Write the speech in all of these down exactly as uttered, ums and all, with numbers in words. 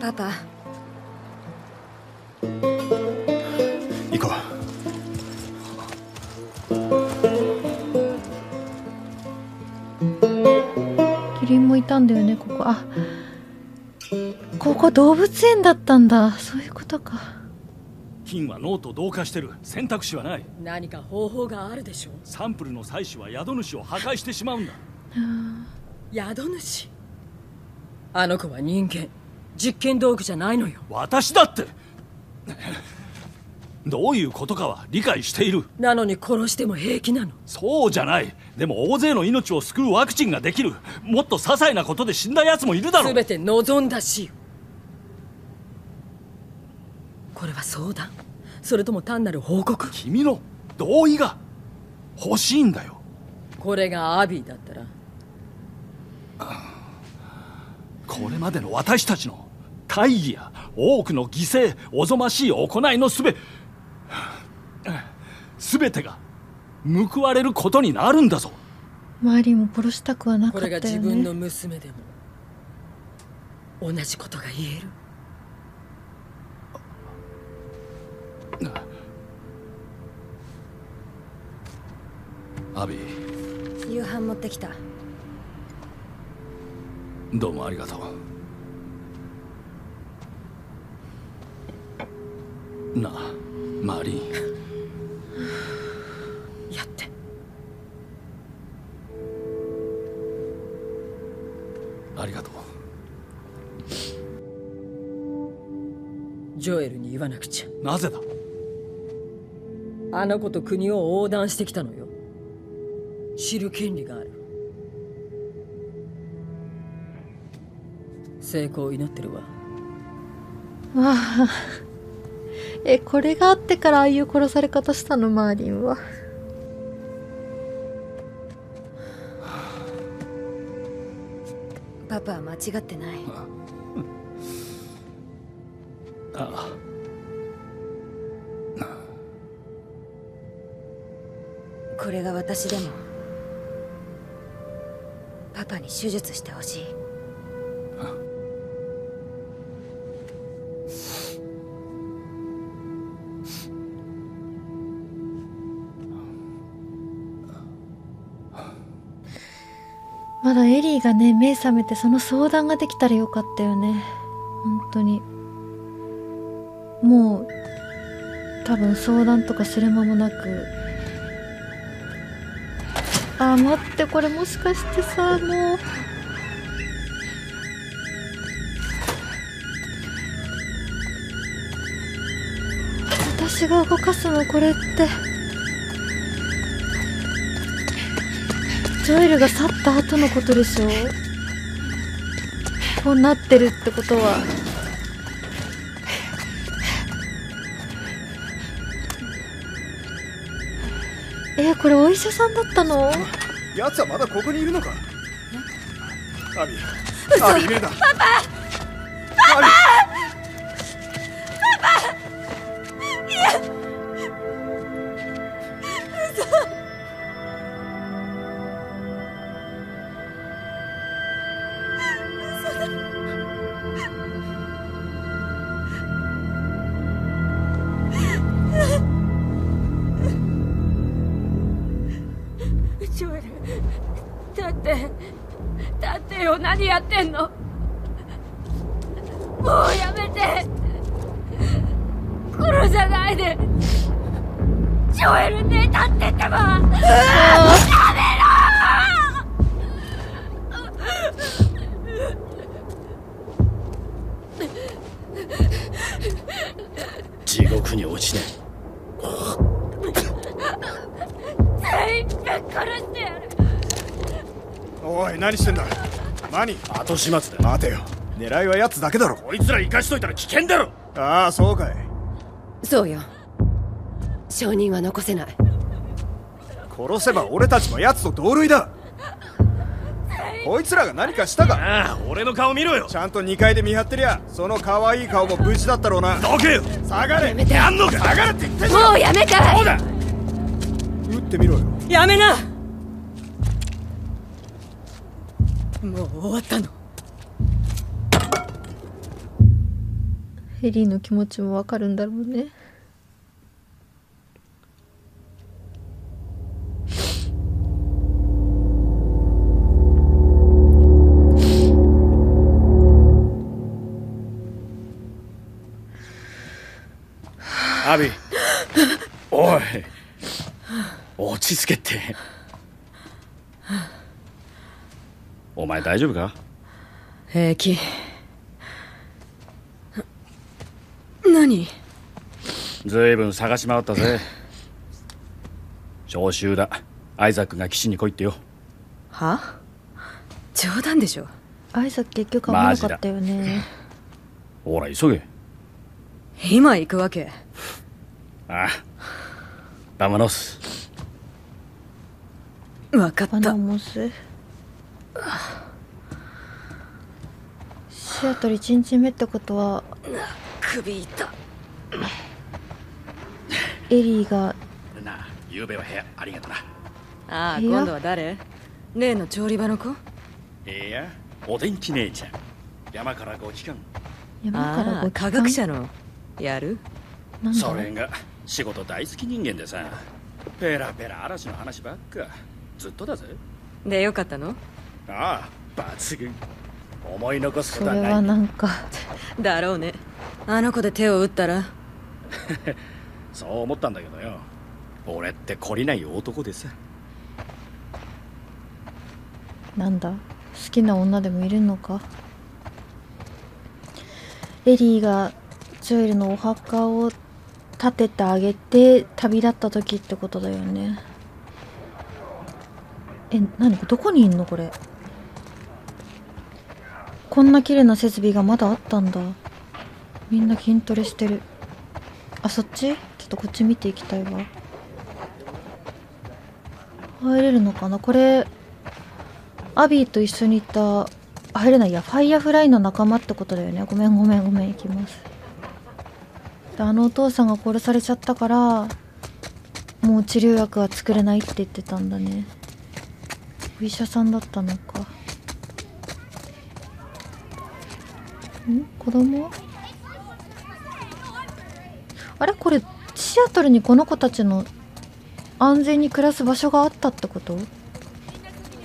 パパ。行こう。キリンもいたんだよね、ここ。あ、ここ動物園だったんだ。そういうことか。菌は脳と同化してる。選択肢はない。何か方法があるでしょう。サンプルの採取は宿主を破壊してしまうんだ。宿主？あの子は人間。実験道具じゃないのよ。私だってどういうことかは理解している。なのに殺しても平気なの？そうじゃない。でも大勢の命を救うワクチンができる。もっと些細なことで死んだ奴もいるだろう。全て望んだ死よ。これは相談？それとも単なる報告？君の同意が欲しいんだよ。これがアビーだったら。これまでの私たちの大義や多くの犠牲、おぞましい行いのすべ全てが報われることになるんだぞ。マリーも殺したくはなかったよね。これが自分の娘でも同じことが言える。アビー、夕飯持ってきた。どうもありがとう。なあ、マリー。やって。ありがとう。ジョエルに言わなくちゃ。なぜだ？あの子と国を横断してきたのよ。知る権利がある。成功を祈ってるわ。ああ。え、これがあってからああいう殺され方したの、マーリンは。パパは間違ってない。ああ。これが私でもパパに手術してほしい。まだエリーがね、目覚めてその相談ができたらよかったよね。本当に。もう、多分相談とかする間もなく。あ、待って、これもしかしてさ、あの、私が動かすの、これって。ジョエルが去った後のことでしょ。こうなってるってことは。えー、これお医者さんだったの？やつはまだここにいるのか。アビー、アビー目だ。パパ、パパ。後始末だ。待てよ、狙いは奴だけだろ。こいつら生かしといたら危険だろ。ああ、そうかい。そうよ、証人は残せない。殺せば俺たちも奴と同類だ。こいつらが何かしたか。ああ、俺の顔見ろよ。ちゃんとにかいで見張ってりゃその可愛い顔も無事だったろうな。どけよ。下がれ。やめて。やんのか。下がれって言ってんの。もうやめたい。そうだ、撃ってみろよ。やめな。もう終わったの。エリーの気持ちもわかるんだろうね。アビ、おい、落ち着けって。お前大丈夫か？平気。何？ずいぶん探し回ったぜ。招集だ。アイザックが岸に来いってよ。は？冗談でしょ。アイザック結局危なかったよね。ほら急げ。今行くわけ。ああ、バマノス。分かった。バナモス。シアトルいちにちめってことは首痛。エリーがなあ、ゆうべは部屋ありがとな。ああ、今度は誰？例の調理場の子？いや、お天気姉ちゃん。山からご機関。山からご機関。科学者のやる？それが仕事大好き人間でさ、ペラペラ嵐の話ばっかずっとだぜ。で、よかったの？ああ、抜群。思い残すことはない。それはなんかだろうね。あの子で手を打ったらそう思ったんだけどよ、俺って懲りない男でさ。なんだ、好きな女でもいるのか。エリーがジョエルのお墓を建ててあげて旅立った時ってことだよね。え、何、どこにいんのこれ。こんな綺麗な設備がまだあったんだ。みんな筋トレしてる。あ、そっち？ちょっとこっち見ていきたいわ。入れるのかなこれ。アビーと一緒にいた、入れないや、ファイヤーフライの仲間ってことだよね。ごめんごめんごめん、行きます。で、あのお父さんが殺されちゃったからもう治療薬は作れないって言ってたんだね。お医者さんだったのか。ん？子供？あれ、これシアトルにこの子たちの安全に暮らす場所があったってこと？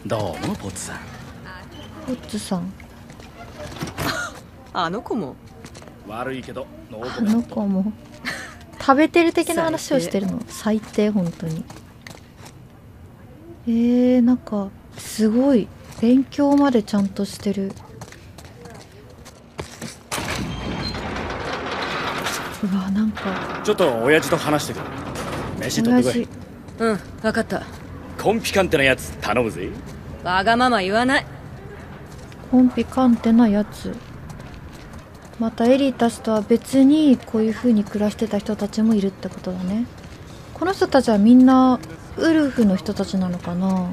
どうもポッツさん。ポッツさんあの子も悪いけど、あの子も食べてる的な話をしてるの。最低、本当に。えー、なんかすごい勉強までちゃんとしてる。うわ、なんかちょっと親父と話してくる。飯取ってこい。うん、分かった。コンピカンテなやつ頼むぜ。わがまま言わない。コンピカンテなやつ。またエリーたちとは別にこういう風に暮らしてた人たちもいるってことだね。この人たちはみんなウルフの人たちなのかな。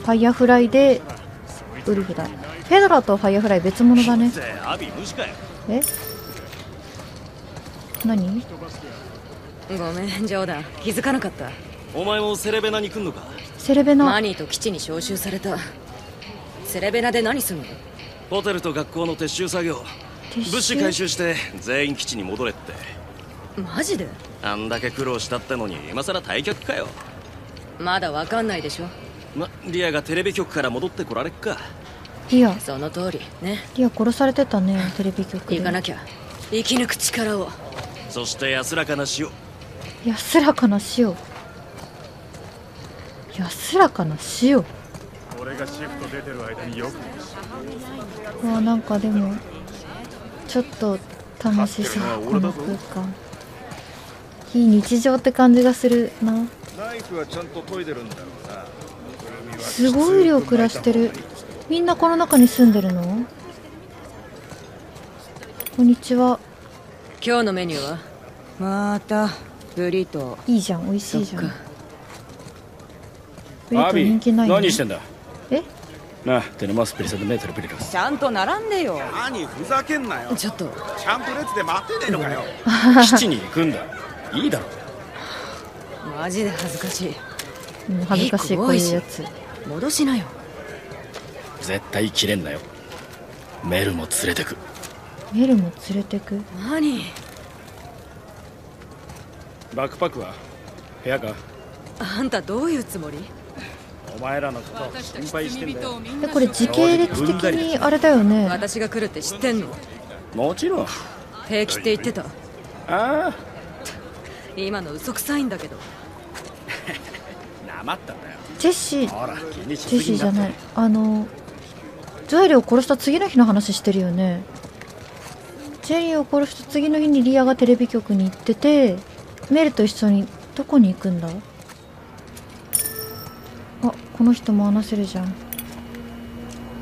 ファイヤーフライでウルフだ。フェドラとファイヤーフライ別物だね。え？何？ごめん、冗談。気づかなかった。お前もセレベナに来んのか。セレベナ。マニーと基地に招集された。セレベナで何するの？ホテルと学校の撤収作業。物資回収して全員基地に戻れって。マジで？あんだけ苦労したってのに今さら退却かよ。まだわかんないでしょ。ま、リアがテレビ局から戻ってこられっか。リア、その通りね。リア殺されてたね、テレビ局で。行かなきゃ、生き抜く力を。そして安らかな死を。安らかな死を。安らかな死を。俺がシフト出てる間によく。わあ、なんかでもちょっと楽しそう、この空間。非日常って感じがするな。すごい量暮らしてる。みんなこの中に住んでるの？こんにちは。今日のメニューはまたブリトー。いいじゃん、美味しいじゃん。ブリトー人気ないね。何してんだ？え？なあ、テレマスプリセドメートルプリカス。ちゃんと並んでよ。何ふざけんなよ。ちょっと。ちゃんと列で待ってねえのかよ。基地に行くんだ。いいだろ。マジで恥ずかしい。うん、恥ずかしい、こういうやつ。戻しなよ。絶対切れんなよ。メルも連れてく。メルも連れてく。何？バックパックは部屋か？あんたどういうつもり？お前らのこと心配してんだよ。え、これ時系列的にあれだよね。私が来るって知ってんの？もちろん。平気って言ってた。ああ。今の嘘くさいんだけど。なまったんだよ。ジェシー、ジェシーじゃない。あのジョエルを殺した次の日の話してるよね。ジェリーを殺した次の日にリアがテレビ局に行ってて、メルと一緒にどこに行くんだ？あ、この人も話せるじゃん。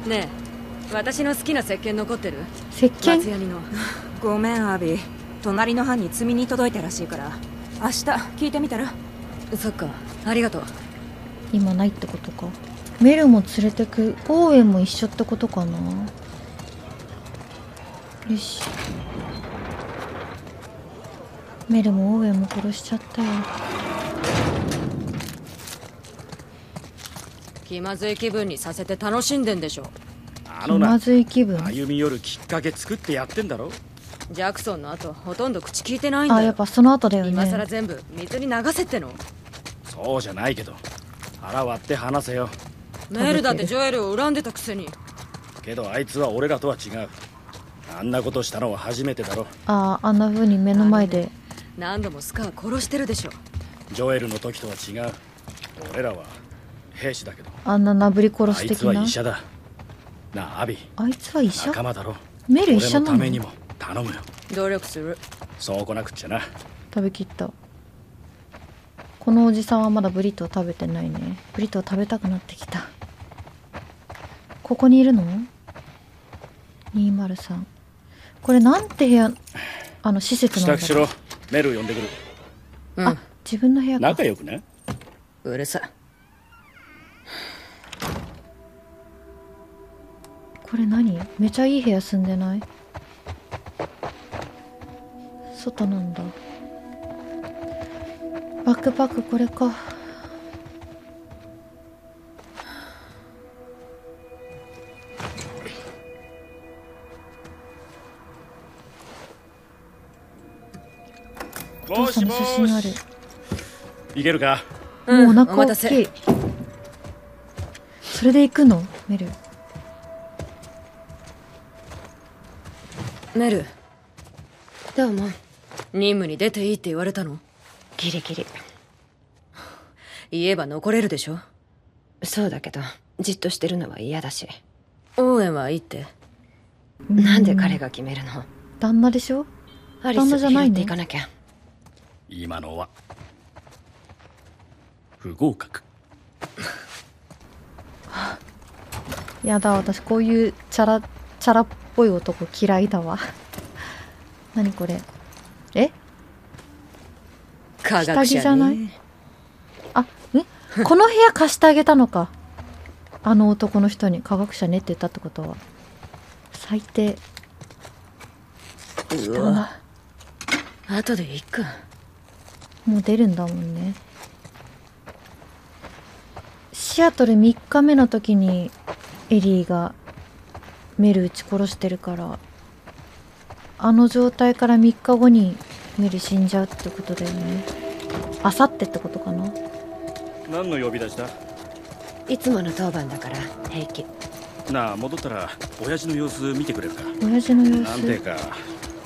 ねえ、私の好きな石鹸残ってる？石鹸？松闇の。ごめんアビー、隣の班に積みに届いたらしいから明日聞いてみたら。そっか、ありがとう。今ないってことか。メルも連れてく、オーウェンも一緒ってことかな。よし、メルもオーウェンも殺しちゃったよ。気まずい気分にさせて楽しんでんでしょ。あのな、気まずい気分。歩み寄るきっかけ作ってやってんだろ。ジャクソンの後ほとんど口聞いてないんだよ。あ、やっぱその後だよね。今さら全部水に流せっての？そうじゃないけど腹割って話せよ。メルだってジョエルを恨んでたくせに。けどあいつは俺らとは違う。あんなことしたのは初めてだろ。ああ、あんな風に目の前で。何度もスカー殺してるでしょ。ジョエルの時とは違う。俺らは兵士だけど。あんななぶり殺す的な。あいつは医者だ。なあ、アビ。あいつは医者。仲間だろ。メル医者なの。俺のためにも頼むよ。努力する。そうこなくっちゃな。食べきった。このおじさんはまだブリトー食べてないね。ブリトー食べたくなってきた。ここにいるの？にーまるさん。これなんて部屋、あの施設なんだろう。支度しろ。メル呼んでくる。うん、あ、自分の部屋か。仲良くね。うるさい。これ何？めちゃいい部屋住んでない？外なんだ。バックパックこれか。お父さんの写真ある。いけるか？もうお腹大きい。それで行くの？メル。メル。どうも。任務に出ていいって言われたの？ギリギリ。言えば残れるでしょ。そうだけどじっとしてるのは嫌だし。オーウェンはいいって。なんで彼が決めるの？旦那でしょ。アリス拾っていかなきゃ。今のは不合格。やだ、私こういうチャラチャラっぽい男嫌いだわ。何これ。え、科学者ね。下着じゃない？あ、ん？この部屋貸してあげたのか。あの男の人に科学者ねって言ったってことは。最低。うわ。後で行く。もう出るんだもんね。シアトルみっかめの時にエリーがメル撃ち殺してるから、あの状態からみっかごにメル死んじゃうってことだよね。あさってってことかな。何の呼び出しだ？いつもの当番だから平気。なあ、戻ったら親父の様子見てくれるか。親父の様子。なんてか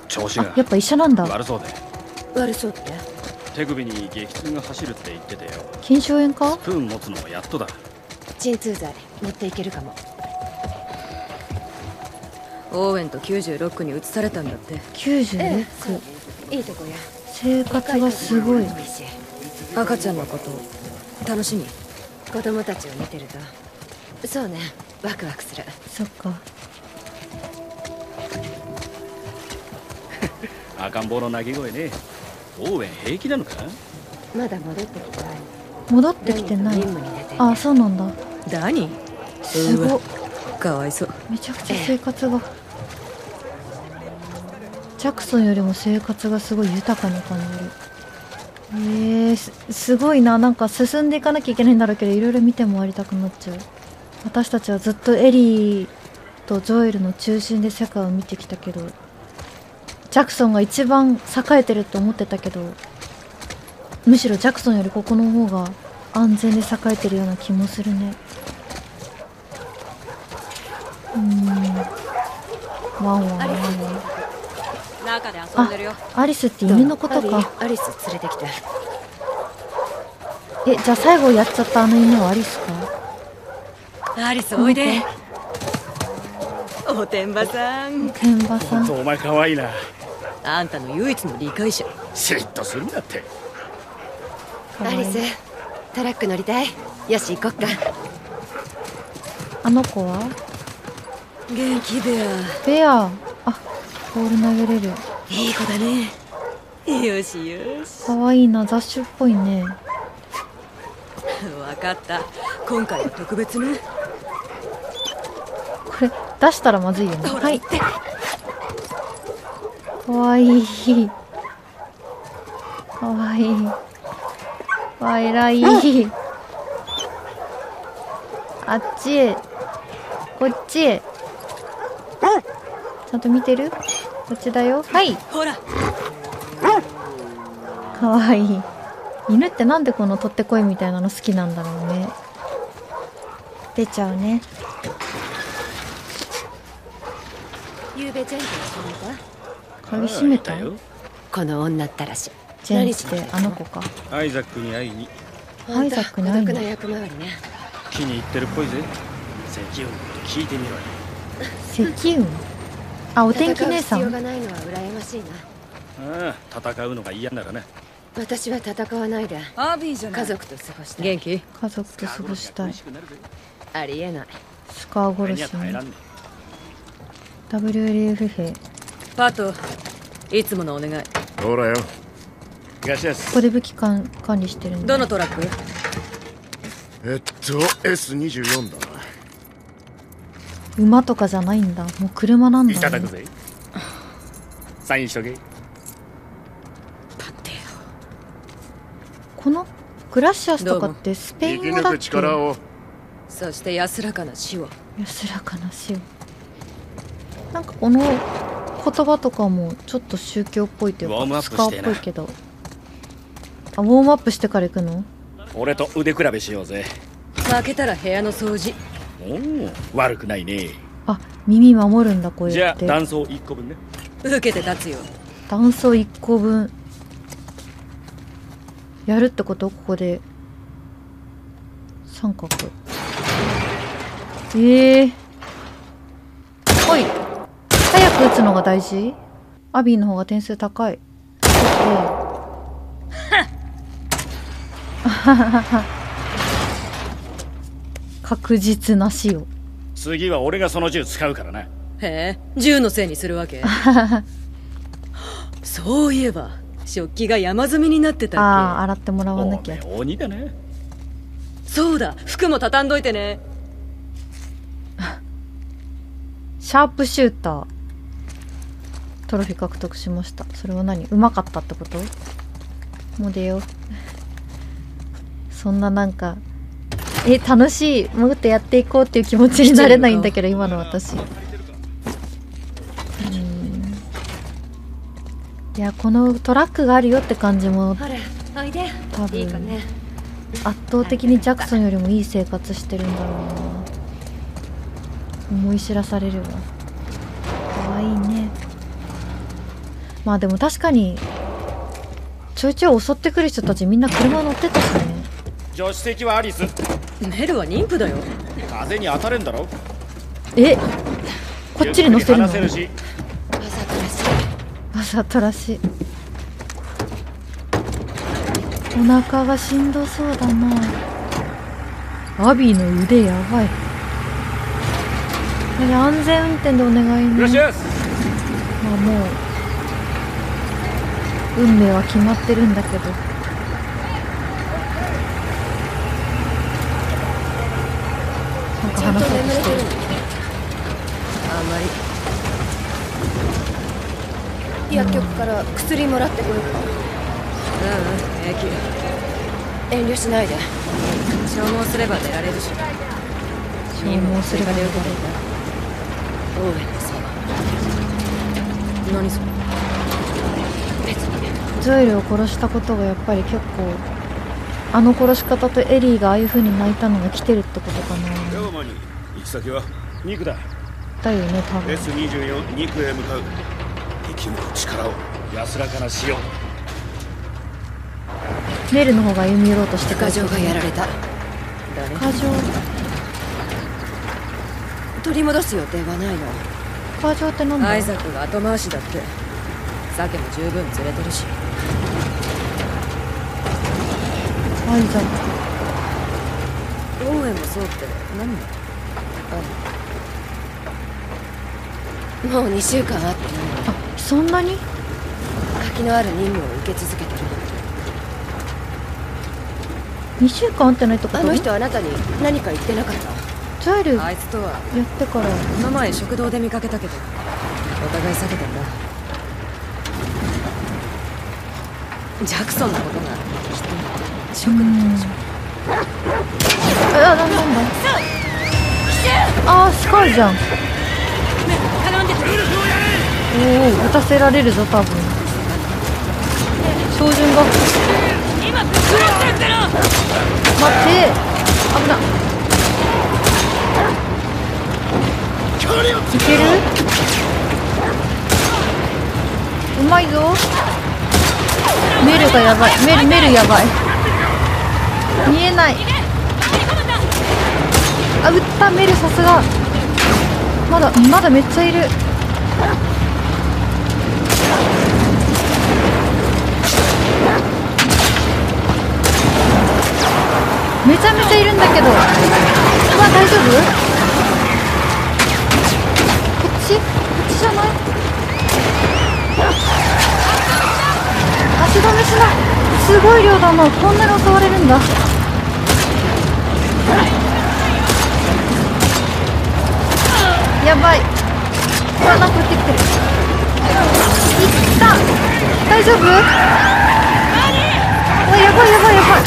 調子が。やっぱ医者なんだ。悪そうで。悪そうって？手首に激痛が走るって言ってたよ。筋鞘炎か？スプーン持つのもやっとだ。鎮痛剤持っていけるかも。オーウェンときゅうじゅうろくに移されたんだって。きゅうじゅうろく。ええ、いいとこや。生活がすごい。赤ちゃんのこと楽しみ。子供たちを見てるとそうね、ワクワクする。そっか。赤ん坊の泣き声ね。オーウェン平気なのか。まだ戻ってきてない。戻ってきてない。ああ、そうなんだ。何？すごっ。かわいそう。めちゃくちゃ生活が、ええ、ジャクソンよりも生活がすごい豊かに感じる。えー、す, すごいな。なんか進んでいかなきゃいけないんだろうけど、いろいろ見て回りたくなっちゃう。私たちはずっとエリーとジョエルの中心で世界を見てきたけど、ジャクソンが一番栄えてると思ってたけど、むしろジャクソンよりここの方が安全で栄えてるような気もするね。うーん、ワンワンワンワン。中で遊んでるよ。あ、アリスって夢のことか。アリス連れてきて。え、じゃあ最後やっちゃったあの夢はアリスか。アリスおいで。おてんばさん。おてんばさん。お前かわいいな。あんたの唯一の理解者。嫉妬するんだって。アリス、トラック乗りたい。よし行こっか。あの子は？元気ベア。ベア。あ、ボール投げれる。いい子だね。よしよし。可愛いな、雑種っぽいね。分かった。今回は特別ね。これ出したらまずいよね。はい。可愛い。可愛い。わ、偉い。あっちへ。こっちへ。ちゃんと見てる？こっちだよ。はい。ほら。かわいい。犬ってなんでこのとってこいみたいなの好きなんだろうね。出ちゃうね。ゆうべジェンと鍵閉めたよ。この女ったらしい。ジェンってあの子か。アイザックに会いに。アイザックに会いに。孤独な役回りね。気に入ってるっぽいぜ。石油のこと聞いてみろよ。石油？あ、お天気姉さん。戦う必要がないのは羨ましいな。ああ、戦うのが嫌ならね。私は戦わないで。アビーじゃない。家族と過ごしたい。元気？家族と過ごしたい。ありえない。スカー殺しね。ダブリューエルエフ 兵。パート、いつものお願い。ほらよ。ここで武器管理してるんだ。どのトラック？えっと エスにじゅうよん だな。馬とかじゃないんだ、もう車なんだ、ね。いただくぜ。サインしとけ。だってよ。このグラシアスとかってスペイン語だっけ？生き抜く力を。そして安らかな死を。安らかな死を。なんかこの言葉とかもちょっと宗教っぽいというかスカーっぽいけど。あ、ウォームアップしてから行くの？俺と腕比べしようぜ。負けたら部屋の掃除。おお、悪くないね。あ、耳守るんだ、こうやって。じゃあ、断層一個分ね。受けて立つよ。断層一個分。やるってこと、ここで。三角。ええー。おい。早く打つのが大事。アビーの方が点数高い。確実な死を。次は俺がその銃使うからな。へえ、銃のせいにするわけ？そういえば食器が山積みになってたっけ。ああ、洗ってもらわなきゃ。おめえ鬼だね。そうだ、服も畳んどいてね。シャープシュータートロフィー獲得しました。それは何？うまかったってこと？もう出よう。そんななんか、え、楽しい、もっとやっていこうっていう気持ちになれないんだけど、今の私。うん、いや、このトラックがあるよって感じも多分圧倒的にジャクソンよりもいい生活してるんだろうな。思い知らされるわ。かわいいね。まあでも確かにちょいちょい襲ってくる人たちみんな車乗ってたしね。助手席はアリス。メルは妊婦だよ。風に当たるんだろ。え、こっちに乗せるの？わざとらしい。わざとらしい。お腹がしんどそうだな。アビーの腕やばい。安全運転でお願いね。よしよし。まあもう運命は決まってるんだけど。あんまり薬局から薬もらってこようか。うん、平気。遠慮しないで。消耗すれば出られるし。消耗すれば出ることだ。オーウェン様。何それ？ジュエルを殺したことがやっぱり結構あの殺し方とエリーがああいう風に泣いたのが来てるってことかな。ローマに行き先はニクだ。だよね多分。エスにじゅうよんニクへ向かう。生き抜く力を安らかなしよう。メルの方が歩み寄ろうとしてくる。過剰がやられた。過剰。取り戻す予定はないの。過剰って何だ。アイザックが後回しだって。酒も十分釣れてるし。アイザック。ローエンもそうって何だ。ああ。もうにしゅうかんあって。あ、そんなに？活気のある任務を受け続けてる。にしゅうかん会ってないとか。あの人あなたに何か言ってなかった。ジュエルあいつとはやってから。この前食堂で見かけたけどお互い避けたんだ。ジャクソンのことがきっとショックだったでしょ。ああなんだなんだ。ああスカイじゃん。おお打たせられるぞ多分。照準が待って危ない。いける？うまいぞ。メルがやばい。メルメルやばい。見えない。あ撃ったメルさすが。まだまだめっちゃいる。めちゃめちゃいるんだけど。まあ大丈夫？こっち？こっちじゃない？足止めしない。すごい量だな。こんなに襲われるんだ。やばい。うわなんか降ってきてる。いった。大丈夫？うわやばいやばいやばい。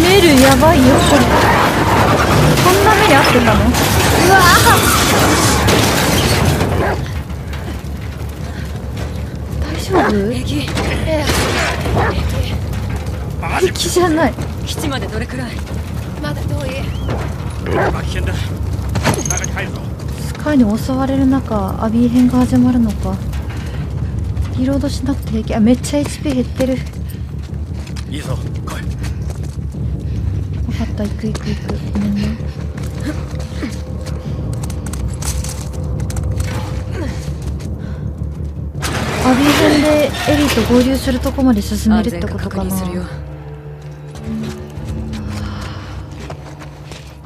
メルやばいよこれ。こんな目にあってたの。うわ大丈夫。敵敵じゃない。基地までどれくらい。まだ遠い。スカイに襲われる中アビー編が始まるのか。リロードしなくて平気。あめっちゃ エイチピー 減ってる。いいぞ来い。分かった行く行く行く。ごめんね。アビー編でエリーと合流するとこまで進めるってことかな。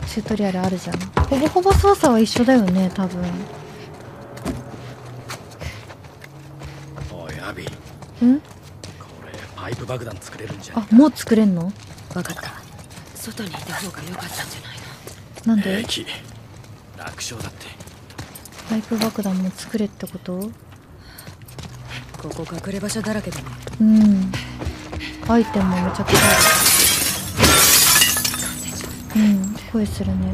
チュートリアルあるじゃん。ほぼほぼ操作は一緒だよね多分。おいアビーんこれパイプ爆弾作れるんじゃないか。あもう作れんの。分かった。外にいた方が良かったんじゃないの。なんで？楽勝だって。パイプ爆弾も作れってこと？ここ隠れ場所だらけだね。うん。アイテムもめちゃくちゃある。うん。声するね。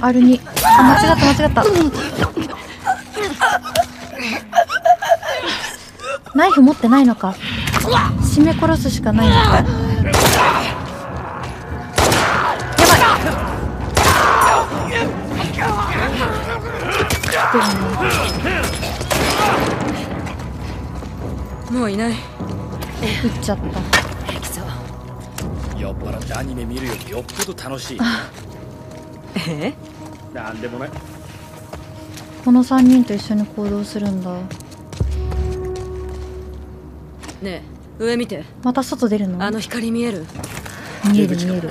アールに。あ間違った間違った。ナイフ持ってないのか。締め殺すしかないのか。やばい。もういない。撃っちゃった。きそう。酔っ払ってアニメ見るよりよっぽど楽しい。え？なんでもない。このさんにんと一緒に行動するんだ。ねえ。上見て。また外出るの。あの光見える。見える見える。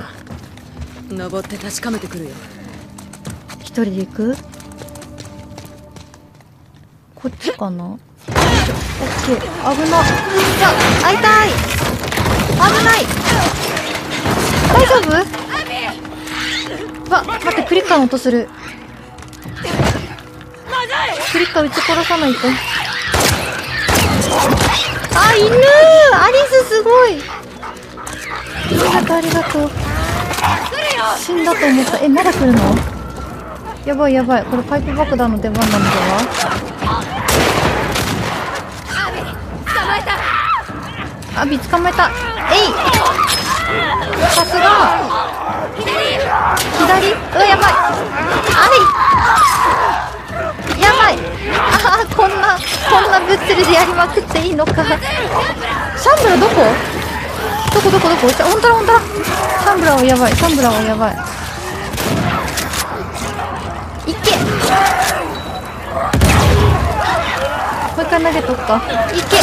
登って確かめてくるよ。一人で行く？こっちかな。オッケー。危な。じゃあ会いたい。危ない。大丈夫？わ、待ってクリッカーの音する。クリッカー撃ち殺さないと。あ、犬！アリスすごい！ありがとう、ありがとう。死んだと思った。え、まだ来るの？やばいやばい、これパイプ爆弾の出番なのでは。アビ捕まえた。えい、さすが。左、うわやばい、あい、やばい、あー、こんなこんなぶっつりでやりまくっていいのか。シャンブラどこどこどこどこ、ほんとだほんとだ。シャンブラはやばい、シャンブラはやばい。いけ、もう一回投げとくか。いけ、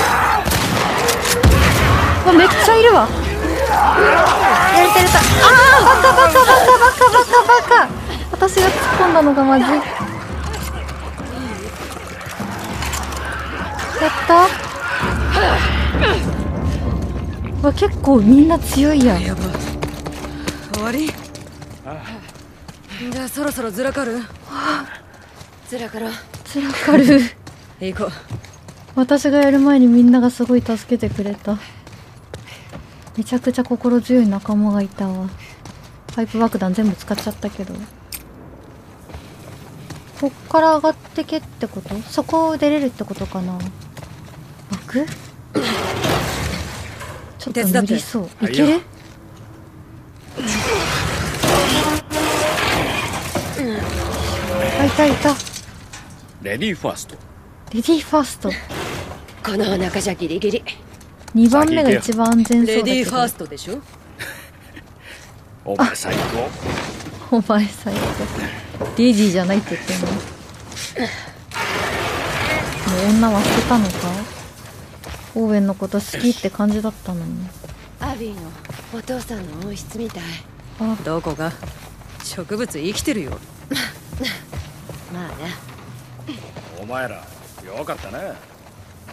わめっちゃいるわ。やれたやれた。あー、バカバカバカバカバカバカ、私が突っ込んだのがまずい。やった。わ、結構みんな強いやん。やば、終わり。じゃあそろそろずらかる。ずらかるずらかる行こう。私がやる前にみんながすごい助けてくれた。めちゃくちゃ心強い仲間がいたわ。パイプ爆弾全部使っちゃったけど、こっから上がってけってこと、そこを出れるってことかな。枠ちょっと無理そう。いける。あ、いたいた。レディーファースト、レディーファースト。この中じゃギリギリ。にばんめが一番安全そうだけど。レディーファーストでしょ。お前最高。お前最高。レディーじゃないって言ってんの。もう女は捨てたのか。オーウェンのこと好きって感じだったのに。アビーのお父さんの温室みたい。あ、どこが。植物生きてるよ。まあね。お前らよかったな。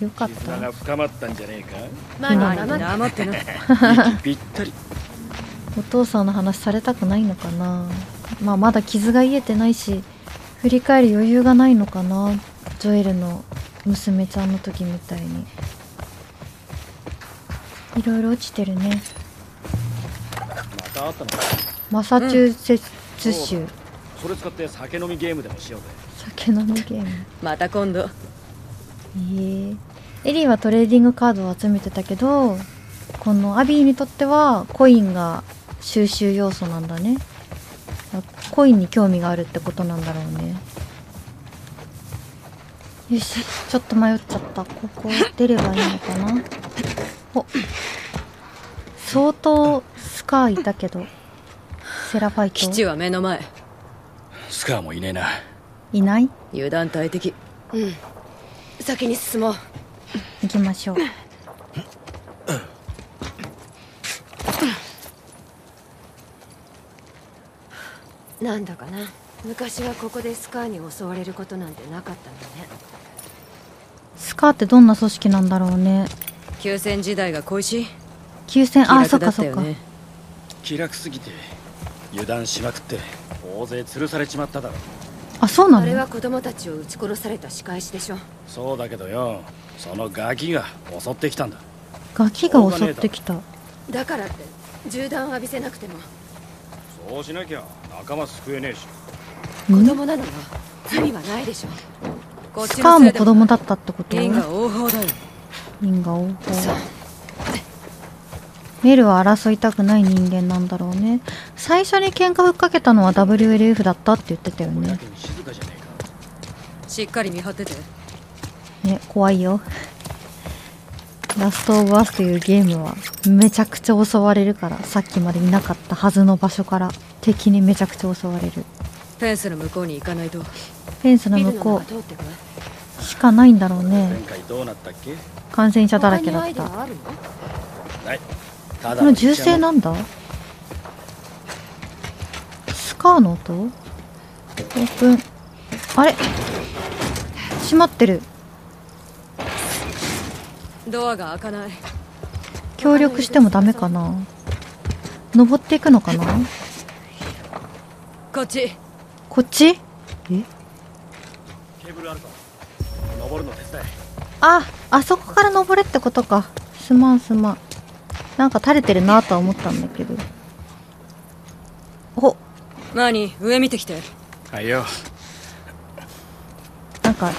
よかった。絆が深まったんじゃねえか。まあ黙ってな。息ぴったり。お父さんの話されたくないのかな。まあまだ傷が癒えてないし、振り返る余裕がないのかな。ジョエルの娘ちゃんの時みたいに。いろいろ落ちてるね。またあったのか。マサチューセッツ州。うんそれ使って酒飲みゲームでもしようぜ。酒飲みゲームまた今度。えー、エリーはトレーディングカードを集めてたけど、このアビーにとってはコインが収集要素なんだね。コインに興味があるってことなんだろうね。よし、ちょっと迷っちゃった。ここ出ればいいのかな。お、相当スカーいたけど、セラファイト基地は目の前。スカーもいねえな。いない。油断大敵。うん、先に進もう。行きましょう。なんだかな、昔はここでスカーに襲われることなんてなかったんだね。スカーってどんな組織なんだろうね。休戦時代が恋しい。休戦、ああ、そっかそっか。気楽すぎて油断しまくって大勢吊るされちまっただろう。あ、そうなの。あれは子供たちを撃ち殺された仕返しでしょ。そうだけどよ、そのガキが襲ってきたんだ。ガキが襲ってきた。だからって銃弾を浴びせなくても。そうしなきゃ仲間救えねえし。子供なのは罪はないでしょ。スカーも子供だったってこと。因果応報だよ。因果応報。メルは争いたくない人間なんだろうね。最初に喧嘩ふっかけたのは ダブリューエルエフ だったって言ってたよね。しっかり見張っててね、怖いよ。ラストオブアスというゲームはめちゃくちゃ襲われるから、さっきまでいなかったはずの場所から敵にめちゃくちゃ襲われる。フェンスの向こうに行かないと。フェンスの向こうしかないんだろうね。感染者だらけだった。この銃声なんだ。スカーの音。オープン。あれ、閉まってる。ドアが開かない。協力してもダメかな。登っていくのかな。こっちこっち。え、あ、あそこから登れってことか。すまんすまん。なんか垂れてるなぁとは思ったんだけど。お、何、上見てきて。はいよ。なんか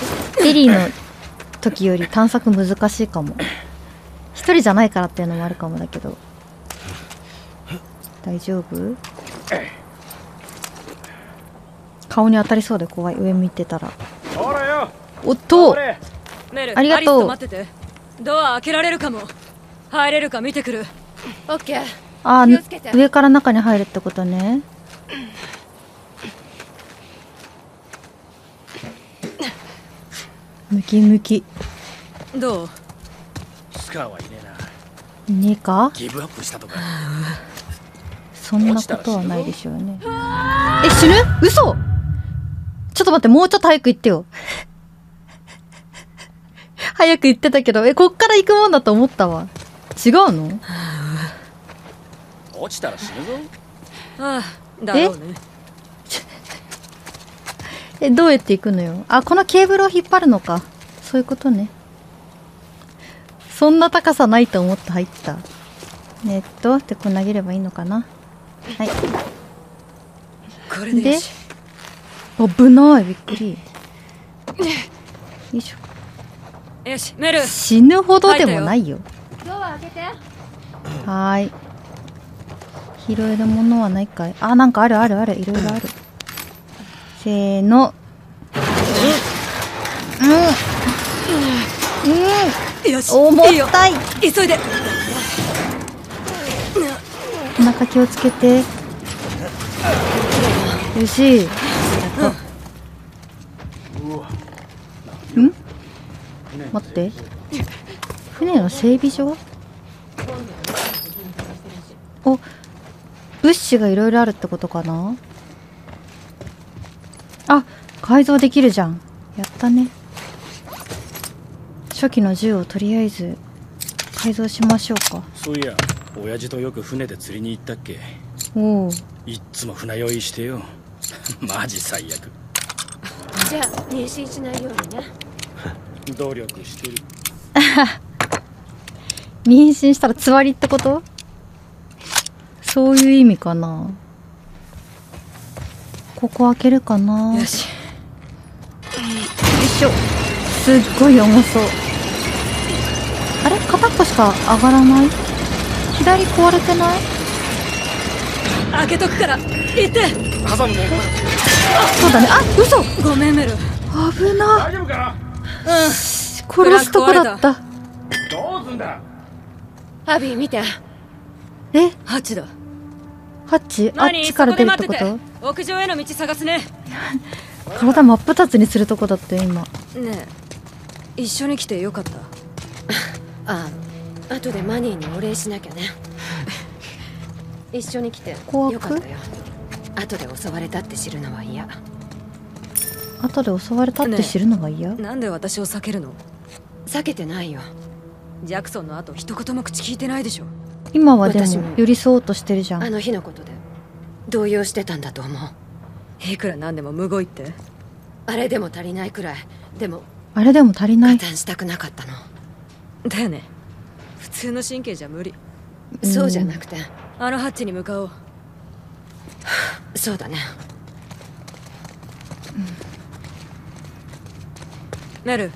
エリーの時より探索難しいかも。一人じゃないからっていうのもあるかもだけど。大丈夫？顔に当たりそうで怖い。上見てたら。おっと。ありがとう。ドア開けられるかも。入れるか見てくる。オッケー。ああ、上から中に入るってことね。ムキムキ。どう？スカーはいねえな。ねえか？ギブアップしたとか。そんなことはないでしょうね。え、死ぬ？嘘！ちょっと待って、もうちょっと早く行ってよ。早く行ってたけど、え、こっから行くもんだと思ったわ。違うの？落ちたら死ぬぞ。ああ、だろうね。え、どうやって行くのよ。あ、このケーブルを引っ張るのか。そういうことね。そんな高さないと思って入った。えっと、で、こう投げればいいのかな。はい。これで、危ない、びっくり。よいしょ。よし、メル。死ぬほどでもないよ。ドア開けて。はーい。拾えるものはないかい。あ、なんかあるあるある。いろいろある。せーの。うん。うん。よし。重たい。急いで。お腹気をつけて。よし。やった。うん？待って。船の整備所？お、物資がいろいろあるってことかな。あ、改造できるじゃん。やったね。初期の銃をとりあえず改造しましょうか。そういや、親父とよく船で釣りに行ったっけ。おお。いっつも船酔いしてよ。マジ最悪。じゃあ、妊娠しないようにね。努力してる。妊娠したらつわりってこと？そういう意味かな。ここ開けるかな。よし。よいしょ。すっごい重そう。あれ、片っぽしか上がらない？左壊れてない？開けとくから行って。挟むね。そうだね。あ、嘘。ごめんメル。危な。大丈夫かな？うん。殺すとこだった。どうすんだ。アビー見て。え？ハチだ。ハチ？あっちから出るってこと？屋上への道探すね。体真っ二つにするとこだって今。ねえ、一緒に来てよかった。あ、後でマニーにお礼しなきゃね。一緒に来てよかったよ。後で襲われたって知るのは嫌。後で襲われたって知るのが嫌？なんで私を避けるの？避けてないよ。ジャクソンの後一言も口聞いてないでしょ。今はでも寄り添おうとしてるじゃん。あの日のことで。動揺してたんだと思う。いくらなんでもむごいって。あれでも足りないくらい。でもあれでも足りない。加担したくなかったのだよね。普通の神経じゃ無理。そうじゃなくてあのハッチに向かおう。そうだね、うん、メル、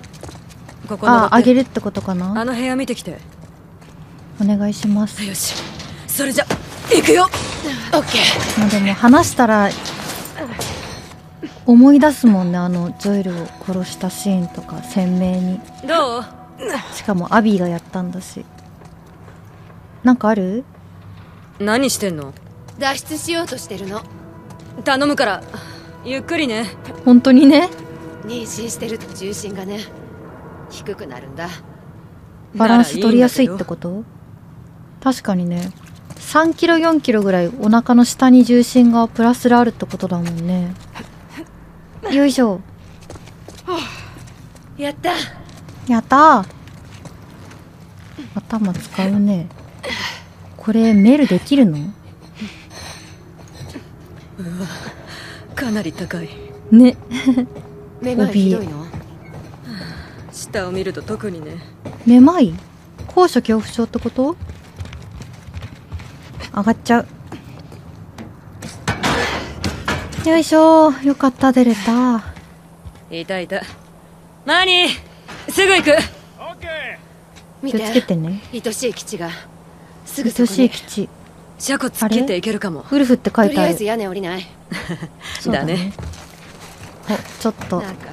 ここああげるってことかな。あの部屋見てきて。お願いします。よし、それじゃ行くよ。オッケー。まあでも話したら思い出すもんね。あのジョエルを殺したシーンとか鮮明に。どう？しかもアビーがやったんだし。なんかある？何してんの？脱出しようとしてるの。頼むからゆっくりね。本当にね。妊娠してると重心がね低くなるんだ。バランス取りやすいってこと？確かにね。さんキロよんキロぐらいお腹の下に重心がプラスであるってことだもんね。よいしょ。やったやった。頭使うねこれ。メールできるの？うわ、かなり高いねめまいひどいの？下を見ると特にね。めまい？高所恐怖症ってこと？上がっちゃう。よいしょ。よかった、出れた。いたいた。マニー、すぐ行く。見て、気をつけてね。愛しい基地がすぐそこに。愛しい基地。車庫つけていけるかも。ウルフって書いてある。とりあえず屋根降りない。だね。お、ちょっと。なんか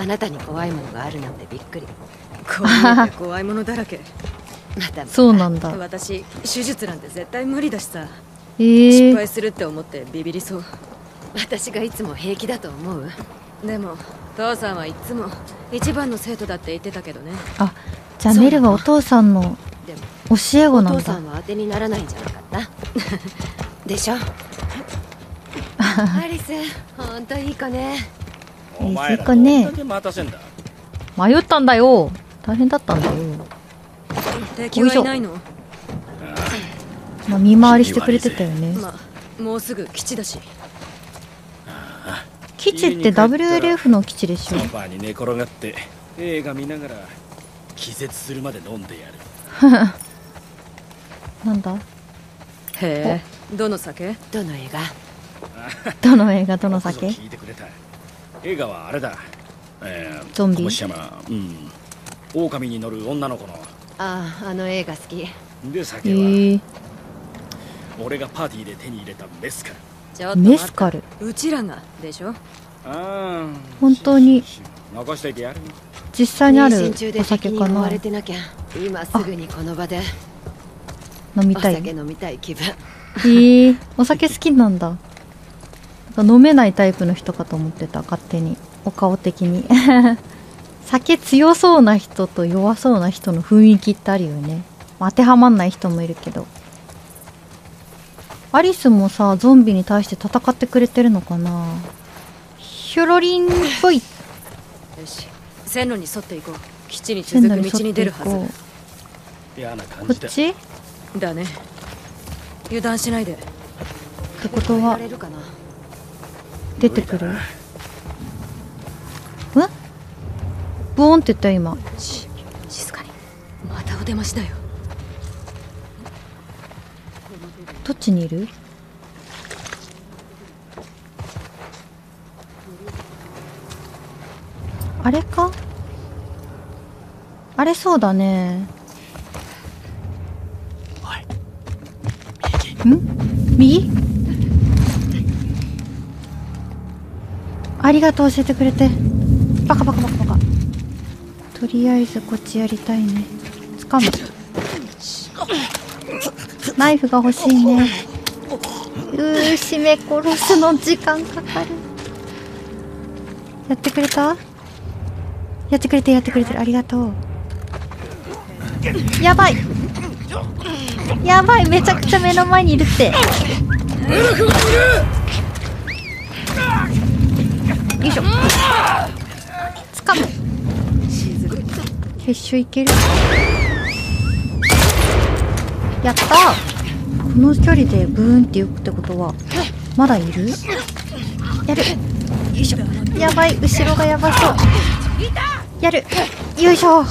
あなたに怖いものがあるなんてびっくり。怖い、怖いものだらけ。また。そうなんだ。私手術なんて絶対無理だしさ。えー、失敗するって思ってビビりそう。私がいつも平気だと思う。でも父さんはいつも一番の生徒だって言ってたけどね。あ、じゃあメルはお父さんの教え子なんだ。お父さんは当てにならないんじゃなかったでしょアリス、ほんといい子ね。お前らどんだけ待たせんだ。迷ったんだよ。大変だったんだよ。敵はいないの？まあ、見回りしてくれてたよね。まあ、もうすぐ基地だし。基地って ダブリューエルエフ の基地でしょ。ソファに寝転がって映画見ながら気絶するまで飲んでやる。なんだ。へえ。どの酒？どの映画？どの映画どの酒？聞いてくれた。映画はあれだ。えー、ゾンビ。もし山、うん。狼に乗る女の子の。ああ、あの映画好き。で酒は。えー、俺がパーティーで手に入れたメスカル。メスカル。うちらがでしょ。本当に実際にあるお酒かな。今すぐにこの場で飲みたい。お酒飲みたい気分。へえ、お酒好きなんだ。飲めないタイプの人かと思ってた、勝手に。お顔的に酒強そうな人と弱そうな人の雰囲気ってあるよね。当てはまんない人もいるけど。アリスもさ、ゾンビに対して戦ってくれてるのかな。ひょろりんっぽい。よし、線路に沿っていこう。基地に続く道に出るはず。こっちだね。油断しないで。ってことは出てくる。うん、ボーンって言ったよ今。し、静かに。またお出ましだよ。どっちにいる？あれか？あれそうだね。ん？右？ありがとう、教えてくれて。バカバカバカバカ。とりあえずこっちやりたいね。掴む。ナイフが欲しいね。うー、締め殺すの時間かかる。やってくれた？やってくれて、やってくれてる。ありがとう。やばいやばい、めちゃくちゃ目の前にいるって。よいしょ、つかむ。決勝いける。やった。この距離でブーンって行くってことはまだいる。やる。よいしょ。やばい、後ろがやばそう。やる。よいしょ。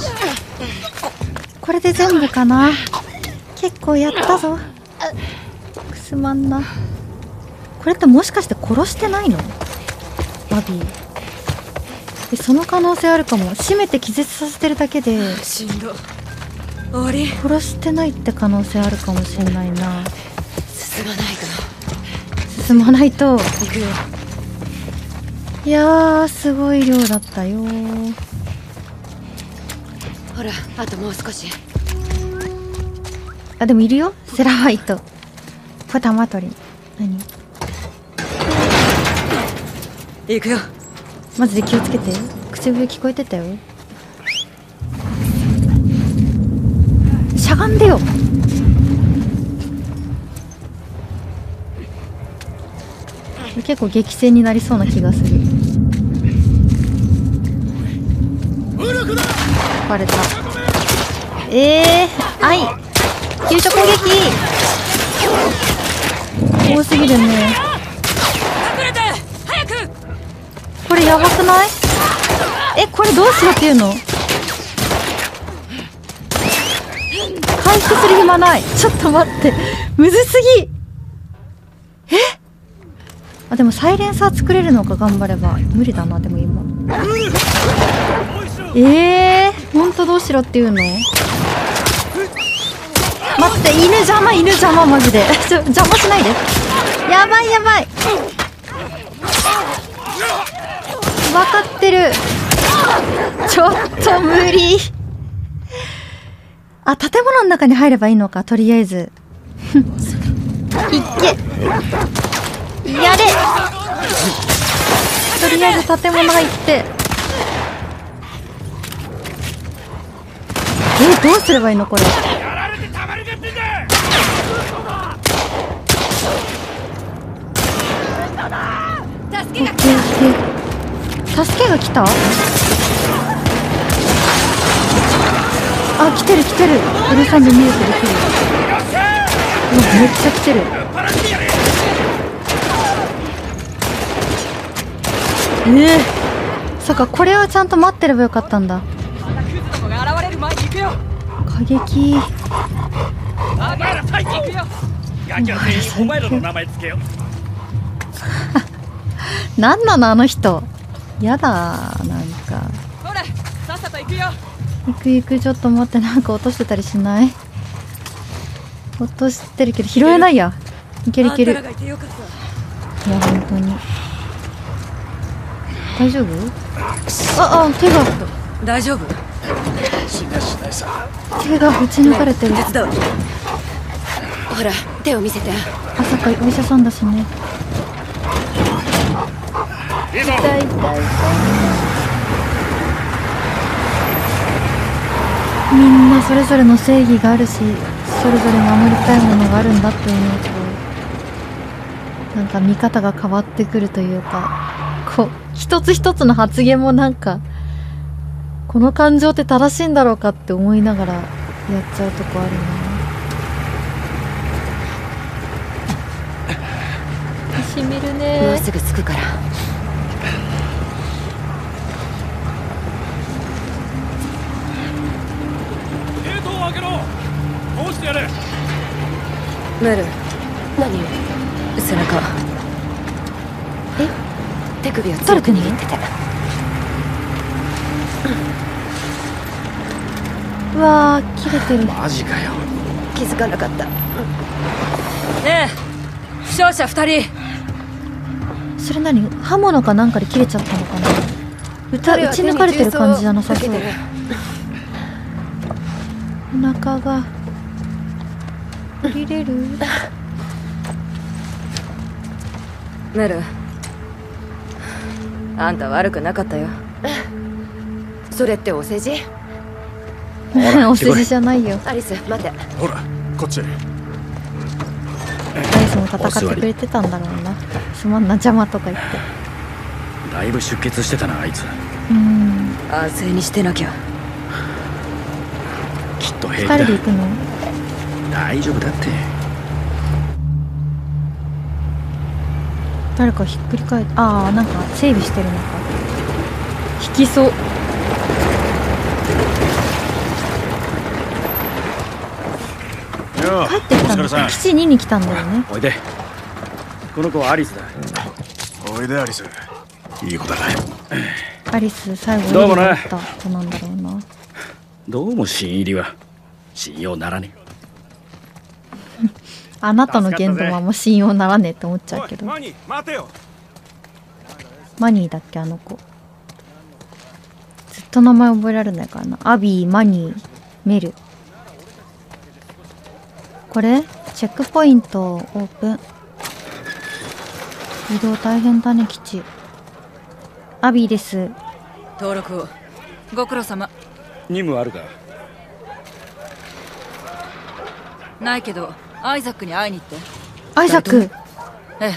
これで全部かな。結構やったぞ。くすまんな。これってもしかして殺してないの？バビー。え、その可能性あるかも。締めて気絶させてるだけで。しんど。殺してないって可能性あるかもしれないな。進まないと進まないと行くよ。いやー、すごい量だったよ。ほら、あともう少し。あ、でもいるよ、セラファイト。ポタマトリ。何、行くよ。マジで気をつけて。口笛聞こえてたよ。しゃがんでよ。結構激戦になりそうな気がする。バレた。えー、あい、急所攻撃多すぎるね。これやばくない？え、これどうしようっていうの？回復する暇ない。ちょっと待って、むずすぎ。え、あ、でもサイレンサー作れるのか、頑張れば。無理だな、でも今。えー、ほんとどうしろっていうの？待って、犬邪魔、犬邪魔、マジでちょ邪魔しないで。やばいやばい、分かってる。ちょっと無理。あ、建物の中に入ればいいのか、とりあえずいけ、やれ。とりあえず建物入って、え、どうすればいいのこれ。助けが来た。助けが来た？あ、来てる来てる。うるさいの見えてる来てる。めっちゃ来てる。えー、そっか、これはちゃんと待ってればよかったんだ。過激。お前らの名前つけよ。なんなのあの人、やだー。なんかほら、さっさと行くよ。行く行く。ちょっと待って、なんか落としてたりしない？落としてるけど拾えないや。いけるいける。いや本当に大丈夫？ああ、手が大丈夫？手が打ち抜かれてる。ほら手を見せて。あ、そっか、お医者さんだしね。痛い痛い痛い。みんなそれぞれの正義があるし、それぞれ守りたいものがあるんだって思うと、なんか見方が変わってくるというか、こう一つ一つの発言もなんか、この感情って正しいんだろうかって思いながらやっちゃうとこあるな。しみるね。もうすぐ着くから。ゲートを開けろ。どうしてやれ。メル、何？背中。え？手首を強く握ってて。うわー、切れてる。マジかよ。気づかなかった。ねえ、負傷者二人。それ何？刃物かなんかで切れちゃったのかな。歌打ち抜かれてる感じじゃなさそう。お腹が降りれる。メル、あんた悪くなかったよ。それってお世辞？お世辞じゃないよ。アリス待て。ほらこっち。アリスも戦ってくれてたんだろうな。すまんな、邪魔とか言って。だいぶ出血してたな、あいつ。うん、安静にしてなきゃ。きっと平気だ。ふたりで行くの？大丈夫だって。誰かひっくり返って、ああ、なんか整備してるのか。引きそう。帰ってきたのか。基地にに来たんだよね。おいで。この子はアリスだ。おいでアリス。いい子だな。アリス最後になった子なんだろうな。どうも新入りは信用ならねえ。あなたの言動はもう信用ならねえって思っちゃうけど。マニー待てよ。マニーだっけ、あの子。ずっと名前覚えられないからな。アビー、マニー、メル。これチェックポイントオープン。移動大変だね、基地。アビーです。登録を。ご苦労様。任務あるか？ないけどアイザックに会いに行って。アイザック？ええ。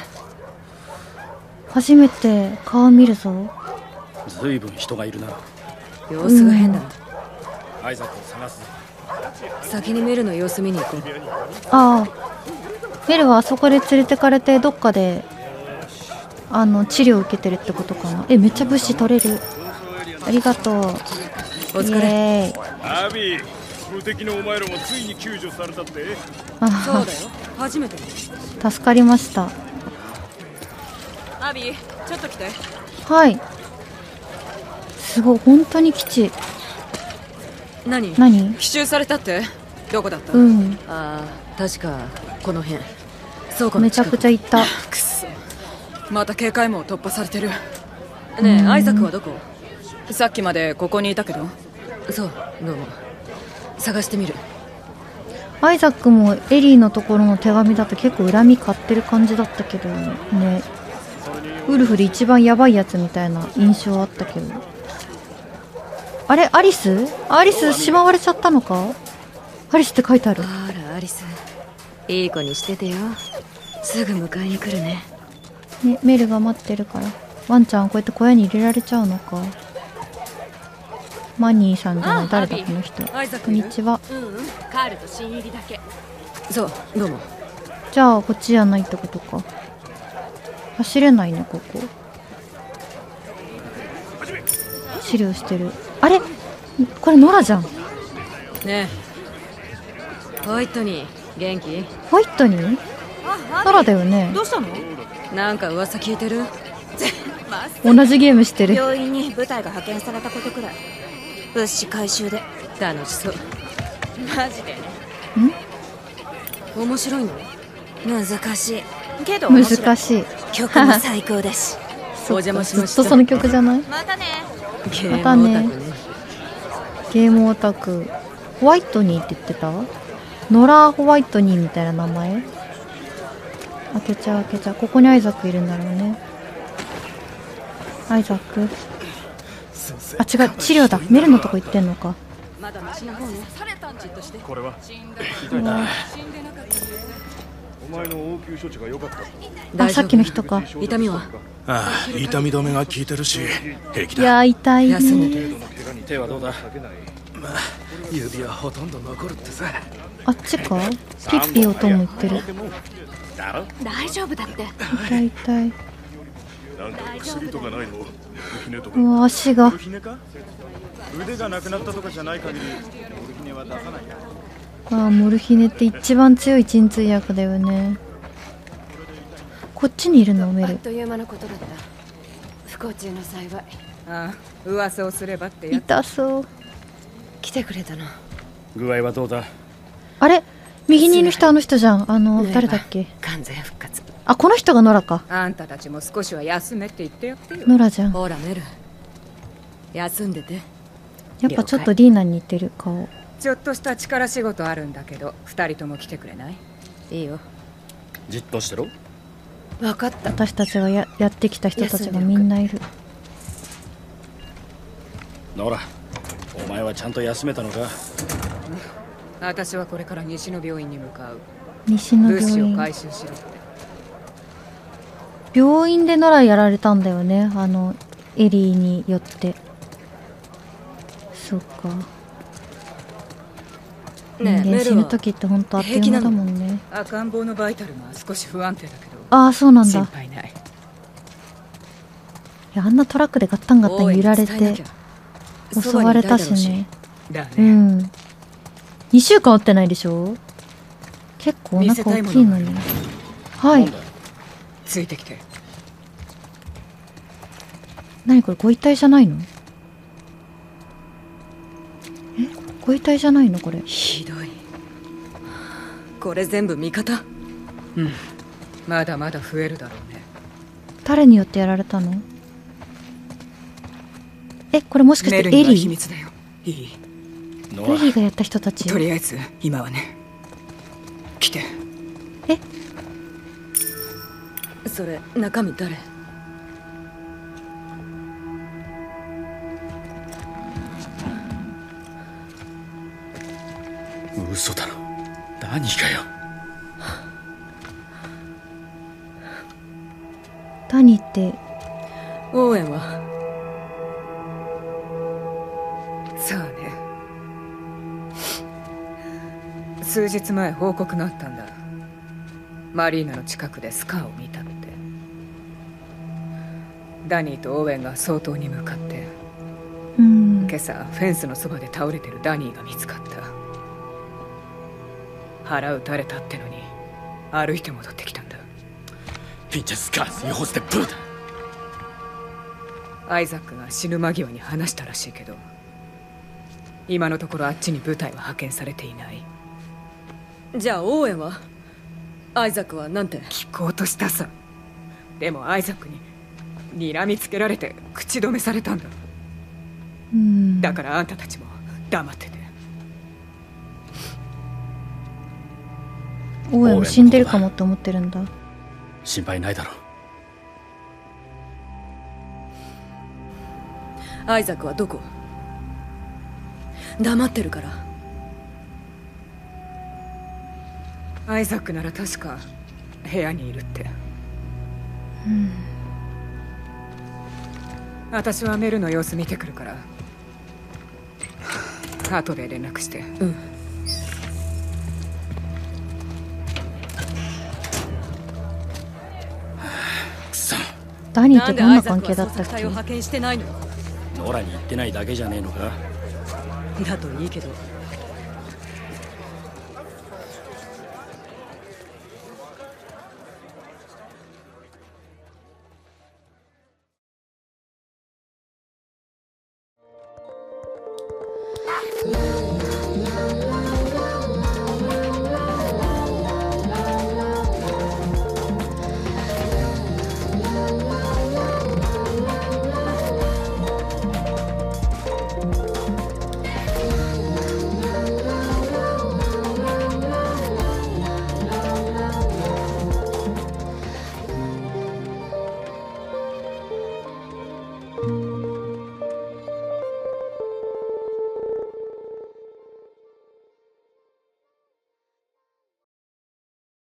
初めて顔見るぞ。ずいぶん人がいるな。様子が変だ。アイザックを探す。先にメルの様子見に行こう。ああ、メルはあそこで連れてかれて、どっかであの治療を受けてるってことかな。え、めっちゃ物資取れる。ありがとう。お疲れ。アビー、無敵のお前らもついに救助されたって。あ、そうだよ。初めて。助かりました。アビー、ちょっと来て。はい。すごい、本当に基地。何？何？奇襲されたって？どこだった？うん。ああ、確かこの辺。そうか。めちゃくちゃ行った。くそ。また警戒網突破されてる。ねえ、アイザックはどこ？さっきまでここにいたけど。そう、どうも。探してみる。アイザックもエリーのところの手紙だと結構恨み買ってる感じだったけどね。ウルフで一番やばいやつみたいな印象あったけど。あれ、アリス？アリスしまわれちゃったのか？アリスって書いてある。あら、アリス。いい子にしててよ。すぐ迎えに来るね。ね、メルが待ってるから。ワンちゃんこうやって小屋に入れられちゃうのか。マニーさんじゃない、誰だこの人。こんにちは。カールと新入りだけ。そう、どうも。じゃあこっちじゃないってことか。走れないね、ここ。資料してる。あれ、これノラじゃん。ねえ、ホイットニー元気？ホイットニー？ノラだよね。どうしたの？なんか噂聞いてる？同じゲームしてる。病院に部隊が派遣されたことくらい。物資回収で楽しそう。マジで。ん？面白いの？難しいけど面白い。難しい。曲も最高だし。お邪魔しました。ずっとその曲じゃない？またね。またね。ゲームオタク。ホワイトニーって言ってた？ノラホワイトニーみたいな名前？開けちゃう開けちゃう。ここにアイザックいるんだろうね。アイザック。あ、違う、治療だ。メルのとこ行ってんのか。あ、さっきの人か。痛みは？ああ、痛み止めが効いてるし平気だ。いや痛いね。手はどうだ？まあ、指はほとんど残るってさ。あっちか。ピッピー音も言ってる。大丈夫だって。痛い痛い。うわ、足が。ああ、モルヒネって一番強い鎮痛薬だよね。こっちにいるの、メル。痛そう。来てくれたな。具合はどうだ？あれ、右にいる人、あの人じゃん。あの、誰だっけ？完全復活。あ、この人がノラか。あんたたちも少しは休めって言ってよ。ノラじゃん。ほらメル、休んでて。やっぱちょっとリーナに似てる顔。ちょっとした力仕事あるんだけど、二人とも来てくれない？いいよ。じっとしてろ。分かった。私たちが や, やってきた人たちがみんないる。ノラ、お前はちゃんと休めたのか？私はこれから西の病院に向かう。西の病院。物資を回収しろって。病院でノラやられたんだよね、あのエリーによって。そうか。ねえ、死ぬ時って本当あっという間だもんね。赤ん坊のバイタルが少し不安定だけど。ああ、そうなんだ。いや、あんなトラックでガッタンガッタン揺られて襲われたしね。うん、にしゅうかん会ってないでしょ。結構お腹大きいのに。はい、ついてきて。何これ、ご遺体じゃないの？え、ご遺体じゃないのこれ。ひどい。これ全部味方？うん、まだまだ増えるだろうね。誰によってやられたの？え、これもしかしてエリー？メルには秘密だよ。いい？エリーがやった人たち。とりあえず今はね。来て。え、それ中身誰？嘘だろ。何かよ。何って。応援はそうね。数日前報告があったんだ。マリーナの近くでスカーを見たって。ダニーとオーウェンが相当に向かって、うん、今朝フェンスのそばで倒れてるダニーが見つかった。腹打たれたってのに歩いて戻ってきたんだ。ピンチスカースにホステブーだ。アイザックが死ぬ間際に話したらしいけど、今のところあっちに部隊は派遣されていない。じゃあオーエンは？アイザックはなんて？聞こうとしたさ。でもアイザックに睨みつけられて口止めされたんだ。うん、だからあんたたちも黙ってて。オーエン死んでるかもって思ってるんだ。心配ないだろう。アイザックはどこ？黙ってるから。アイザックなら確か部屋にいるって、うん、私はメルの様子見てくるから後で連絡して。うん。くそ、ダニーってどんな関係だったっけ？ノラに言ってないだけじゃねえのか？だといいけど。